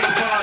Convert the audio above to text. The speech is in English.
Bring